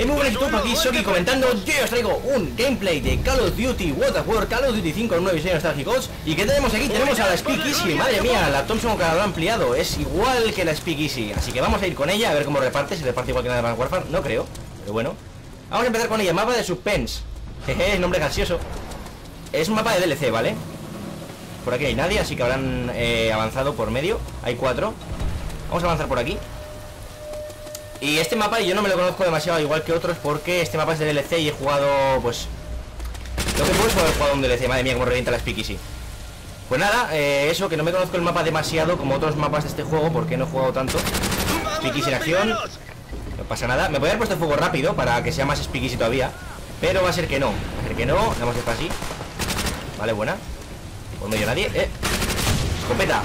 En un break top aquí, Shoki comentando, yo os traigo un gameplay de Call of Duty, Water World, Call of Duty 5, nueva edición de NostalgiCODs. ¿Y qué tenemos aquí? Tenemos a la Speakeasy, madre mía, la Thompson que la han ampliado, es igual que la Speakeasy. Así que vamos a ir con ella, a ver cómo reparte, si reparte igual que la de Black Ops, no creo, pero bueno. Vamos a empezar con ella, mapa de Suspense. Jeje, nombre gracioso. Es un mapa de DLC, ¿vale? Por aquí hay nadie, así que habrán avanzado por medio. Hay 4. Vamos a avanzar por aquí. Y este mapa yo no me lo conozco demasiado, igual que otros, porque este mapa es de DLC y he jugado, pues... Lo que puedo es haber jugado un DLC, madre mía, como revienta la Speakeasy. Pues nada, eso, que no me conozco el mapa demasiado como otros mapas de este juego, porque no he jugado tanto. Speakeasy en acción. No pasa nada, me voy a haber puesto fuego rápido para que sea más Speakeasy todavía, pero va a ser que no. Va a ser que no, damos esto así. Vale, buena. Por medio nadie, escopeta.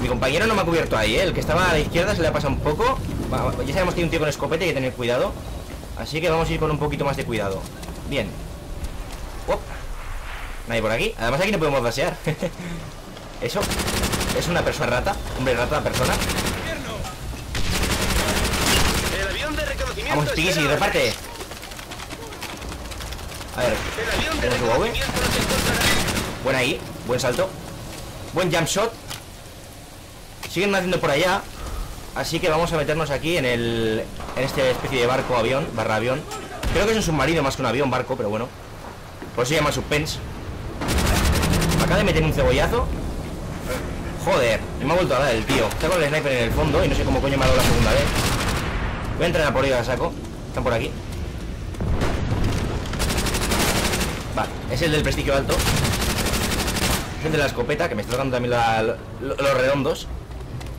Mi compañero no me ha cubierto ahí, el que estaba a la izquierda se le ha pasado un poco. Ya sabemos que hay un tío con escopeta y hay que tener cuidado, así que vamos a ir con un poquito más de cuidado. Bien. Uop. Nadie por aquí, además aquí no podemos basear. Eso, es una persona rata. Hombre rata, persona. Vamos, Speakeasy, reparte. A ver, tenemos UAV. Buen ahí, buen salto. Buen jump shot. Siguen haciendo por allá. Así que vamos a meternos aquí en el... En esta especie de barco, avión, barra avión. Creo que es un submarino más que un avión, barco, pero bueno. Por eso se llama Suspense. Acaba de meter un cebollazo. Joder, me ha vuelto a dar el tío. Está con el sniper en el fondo y no sé cómo coño me ha dado la segunda vez. Voy a entrenar por ello, la saco. Están por aquí. Vale, es el del prestigio alto. Es el de la escopeta, que me está tocando también los redondos.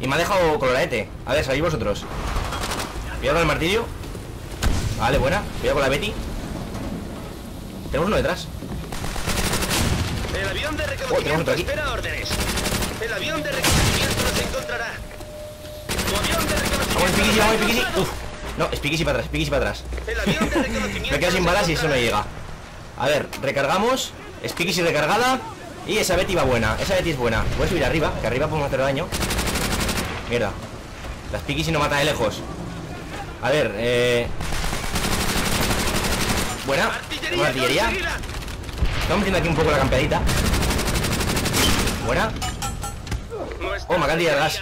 Y me ha dejado colorete. A ver, salid vosotros. Cuidado con el martillo. Vale, buena. Cuidado con la Betty. Tenemos uno detrás. El avión de reconocimiento espera órdenes. El avión de reconocimiento nos encontrará. Vamos, Speakeasy, vamos, Speakeasy. Uf. No, Speakeasy para atrás, Speakeasy para atrás. Me quedo sin balas y eso no llega. A ver, recargamos. Speakeasy recargada. Y esa Betty va buena, esa Betty es buena. Voy a subir arriba, que arriba podemos hacer daño. Mierda. La Speakeasy no mata de lejos. A ver, buena. Una artillería. Estamos metiendo aquí un poco la campeadita. Buena. Oh, me acaba de tirar gas.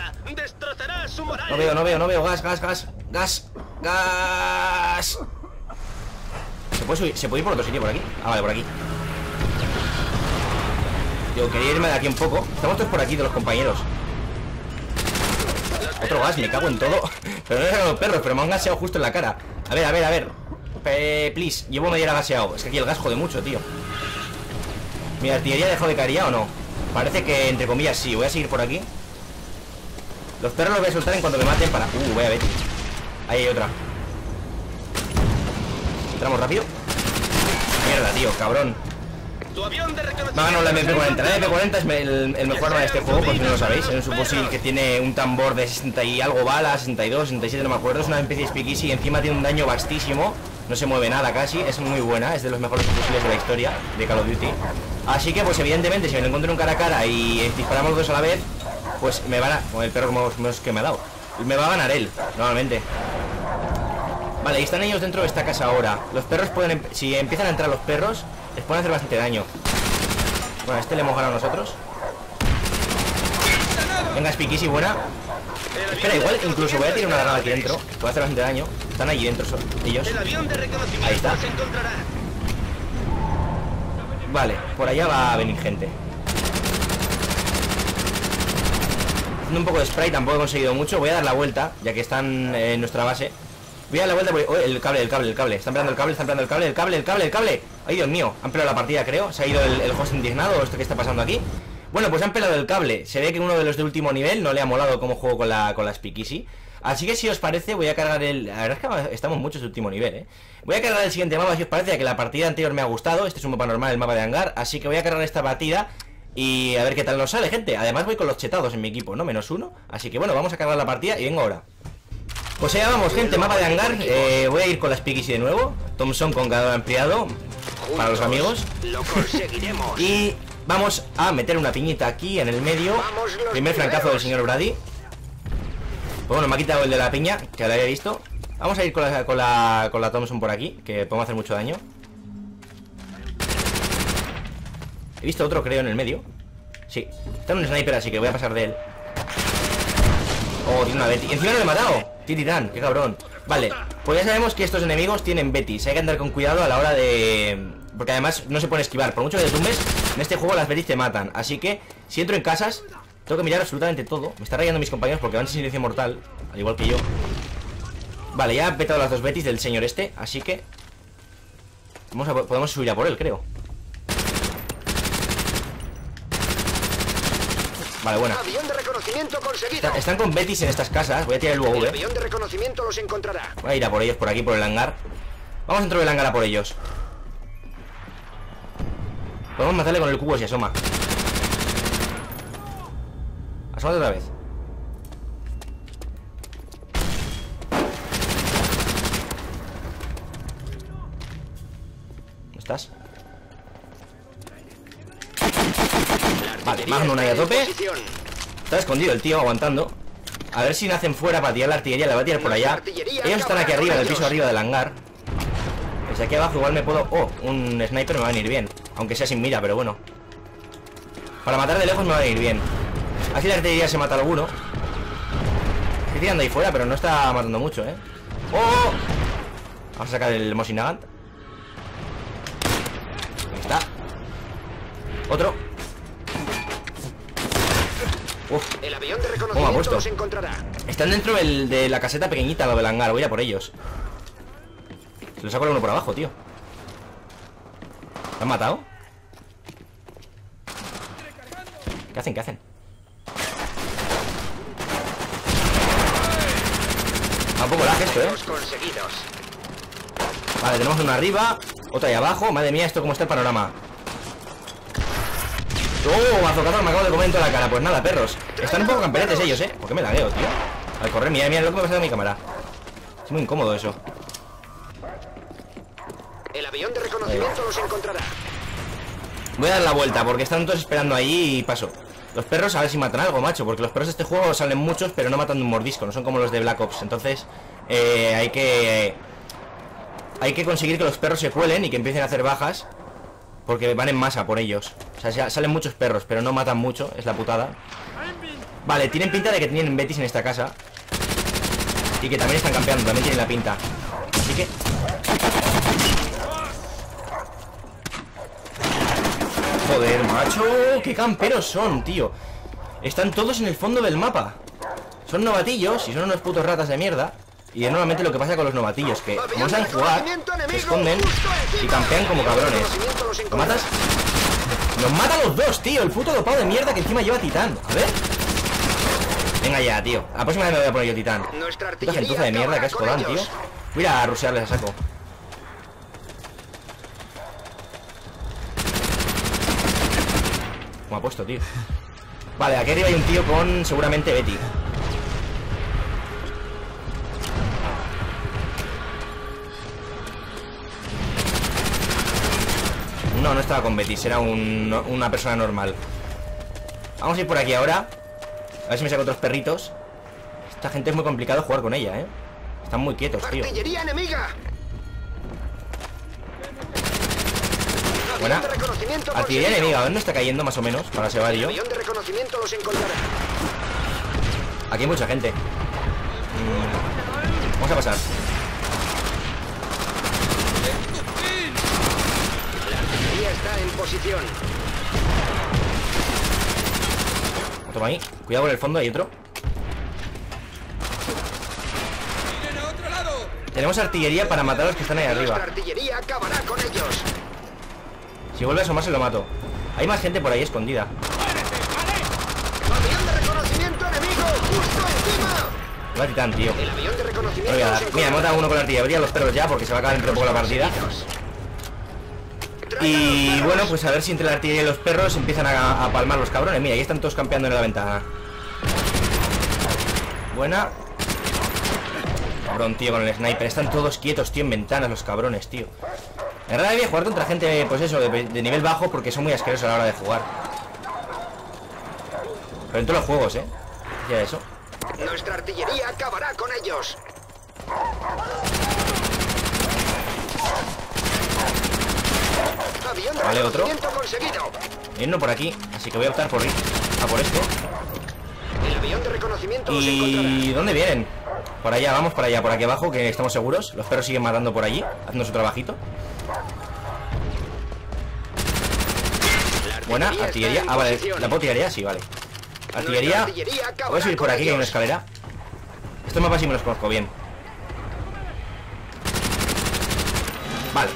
No veo, no veo, no veo. Gas, gas, gas. Gas, gas. ¿Se puede subir? ¿Se puede ir por otro sitio por aquí? Ah, vale, por aquí. Yo quería irme de aquí un poco. Estamos todos por aquí de los compañeros. Otro gas, me cago en todo. Pero no eran los perros, pero me han gaseado justo en la cara. A ver, a ver, a ver. Please, llevo media hora gaseado. Es que aquí el gas jode mucho, tío. ¿Mi artillería ha dejado de caer ya o no? Parece que, entre comillas, sí. Voy a seguir por aquí. Los perros los voy a soltar en cuanto me maten para... voy a ver. Ahí hay otra. Entramos rápido. Mierda, tío, cabrón. Me ha ganado la MP40. La MP40 es el mejor arma de este juego, por si no lo sabéis. Es un subfusil que tiene un tambor de 60 y algo balas, 62, 67, no me acuerdo. Es una especie de Speakeasy y encima tiene un daño vastísimo. No se mueve nada casi, es muy buena. Es de los mejores subfusiles de la historia de Call of Duty. Así que pues evidentemente si me lo encuentro en cara a cara y disparamos dos a la vez, pues me van a... Con el perro que me ha dado, me va a ganar él, normalmente. Vale, y están ellos dentro de esta casa ahora. Los perros pueden... Si empiezan a entrar los perros, les pueden hacer bastante daño. Bueno, a este le hemos ganado nosotros. Venga, Speakeasy, buena. Espera, igual incluso voy a tirar una granada aquí dentro. Puede hacer bastante daño. Están allí dentro ellos. Ahí está. Vale, por allá va a venir gente. Haciendo un poco de spray, tampoco he conseguido mucho. Voy a dar la vuelta, ya que están en nuestra base. Voy a dar la vuelta porque... Oh, el cable, el cable, el cable. Están pegando el cable, están pegando el cable, el cable, el cable, el cable. Ay, Dios mío, han pelado la partida, creo. Se ha ido el host indignado, esto que está pasando aquí. Bueno, pues han pelado el cable. Se ve que uno de los de último nivel no le ha molado como juego con la Speakeasy. Así que si os parece voy a cargar el... La verdad es que estamos muchos de último nivel, Voy a cargar el siguiente mapa si os parece, ya que la partida anterior me ha gustado. Este es un mapa normal, el mapa de hangar. Así que voy a cargar esta partida y a ver qué tal nos sale, gente. Además voy con los chetados en mi equipo, ¿no? -1. Así que bueno, vamos a cargar la partida y vengo ahora. Pues allá vamos, gente, mapa de hangar. Voy a ir con la Speakeasy de nuevo. Thompson con ganador ampliado. Para los amigos. Lo conseguiremos. Y vamos a meter una piñita aquí en el medio. Primer francazo del señor Brady. Pues bueno, me ha quitado el de la piña, que lo había visto. Vamos a ir con la Thompson por aquí, que podemos hacer mucho daño. He visto otro, creo, en el medio. Sí, está en un sniper, así que voy a pasar de él. Oh, tiene una Betty. Encima no le he matado. Tirirán, qué cabrón. Vale, pues ya sabemos que estos enemigos tienen Bettys. Hay que andar con cuidado a la hora de... Porque además no se pueden esquivar. Por mucho que te tumbes, en este juego las Bettys te matan. Así que, si entro en casas, tengo que mirar absolutamente todo. Me están rayando mis compañeros porque van sin silencio mortal, al igual que yo. Vale, ya ha petado las dos Bettys del señor este. Así que... Vamos a... Podemos subir a por él, creo. Vale, buena. Están con Bettys en estas casas. Voy a tirar el UAV. El avión de reconocimiento los encontrará. Voy a ir a por ellos por aquí, por el hangar. Vamos dentro del hangar a por ellos. Podemos matarle con el cubo si asoma. Asómate otra vez. ¿Dónde estás? Vale, Magnum ahí a tope. Está escondido el tío, aguantando. A ver si nacen fuera para tirar la artillería. La va a tirar por allá. Ellos están aquí arriba, en el piso arriba del hangar. Desde aquí abajo igual me puedo... Oh, un sniper me va a venir bien. Aunque sea sin mira, pero bueno. Para matar de lejos me va a venir bien. Así la artillería se mata a alguno. Estoy tirando ahí fuera, pero no está matando mucho, ¿eh? ¡Oh! Vamos a sacar el Mosinagant. Ahí está. Otro. Uf. El avión de reconocimiento los encontrará. Están dentro de la caseta pequeñita, lo del hangar. Voy a por ellos. Se lo saco a uno por abajo, tío. ¿Lo han matado? ¿Qué hacen? ¿Qué hacen? Tampoco lag esto, ¿eh? Vale, tenemos una arriba, otra ahí abajo. Madre mía, esto cómo está el panorama. ¡Oh, mazocador! Me acabo de comer en toda la cara. Pues nada, perros. Están un poco camperetes ellos, ¿eh? ¿Por qué me lagueo, tío? Al correr, mira, mira lo que me ha pasado a mi cámara. Es muy incómodo eso. El avión de reconocimiento los encontrará. Voy a dar la vuelta porque están todos esperando ahí y paso. Los perros, a ver si matan algo, macho. Porque los perros de este juego salen muchos, pero no matan de un mordisco. No son como los de Black Ops. Entonces, hay que conseguir que los perros se cuelen y que empiecen a hacer bajas. Porque van en masa por ellos. O sea, salen muchos perros, pero no matan mucho. Es la putada. Vale, tienen pinta de que tienen Bettys en esta casa. Y que también están campeando. También tienen la pinta. Así que... Joder, macho. Qué camperos son, tío. Están todos en el fondo del mapa. Son novatillos y son unos putos ratas de mierda. Y normalmente lo que pasa con los novatillos, que no saben jugar, se esconden y campean como cabrones. ¿Lo matas? ¡Nos matan los dos, tío! El puto dopado de mierda que encima lleva titán. A ver. Venga ya, tío. A la próxima vez me voy a poner yo titán. Puta gentuza de mierda que es jodán, tío. Voy a rushearles a saco. Como ha puesto, tío. Vale, aquí arriba hay un tío con seguramente Betty. No, no estaba con Bettys, era una persona normal. Vamos a ir por aquí ahora. A ver si me saco otros perritos. Esta gente es muy complicado jugar con ella, ¿eh? Están muy quietos, tío. ¡Artillería enemiga! Buena. Artillería enemiga, ¿dónde está cayendo más o menos? Para Seba y yo. Aquí hay mucha gente. Vamos a pasar. En posición. Toma ahí. Cuidado por el fondo, hay otro. A otro lado. Tenemos artillería para matar a los que están ahí arriba. Artillería acabará con ellos. Si vuelve a asomarse lo mato. Hay más gente por ahí escondida. ¡Avión de reconocimiento enemigo! ¡Justo encima! Va a titán, tío. El avión de reconocimiento mira, mata a uno con la artillería. Los perros ya, porque se va a acabar dentro de poco la partida. Y bueno, pues a ver si entre la artillería y los perros empiezan a palmar los cabrones. Mira, ahí están todos campeando en la ventana. Buena. Cabrón, tío, con el sniper. Están todos quietos, tío, en ventanas los cabrones, tío. La verdad debería jugar contra gente, pues eso, de nivel bajo, porque son muy asquerosos a la hora de jugar. Pero en todos los juegos, ¿eh? Ya eso. Nuestra artillería acabará con ellos. Vale, otro. Irnos por aquí, así que voy a optar por ir a por esto. ¿Y dónde vienen? Por allá, vamos por allá, por aquí abajo, que estamos seguros. Los perros siguen matando por allí, haciendo su trabajito. Buena, artillería. Ah, vale, la puedo tirar ya, sí, vale. Artillería. Voy a subir por aquí, que hay una escalera. Estos mapas sí me los conozco bien. Vale.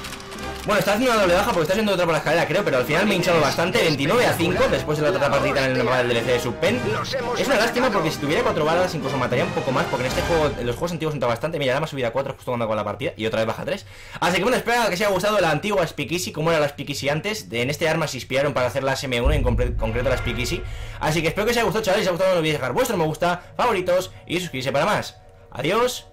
Bueno, está haciendo una doble baja porque está haciendo otra por la escalera, creo, pero al final me he hinchado bastante. 29-5 después de la otra partida en el mapa del DLC de Suspense. Es una lástima porque si tuviera 4 balas incluso mataría un poco más, porque en este juego, en los juegos antiguos entra bastante. Mira, ahora me ha subido a 4 justo cuando acabo la partida y otra vez baja a 3. Así que bueno, espero que os haya gustado la antigua Speakeasy, como era la Speakeasy antes. En este arma se inspiraron para hacer la SM1, en concreto la Speakeasy. Así que espero que os haya gustado, chavales. Si os ha gustado no olvidéis dejar vuestros me gusta, favoritos y suscribirse para más. Adiós.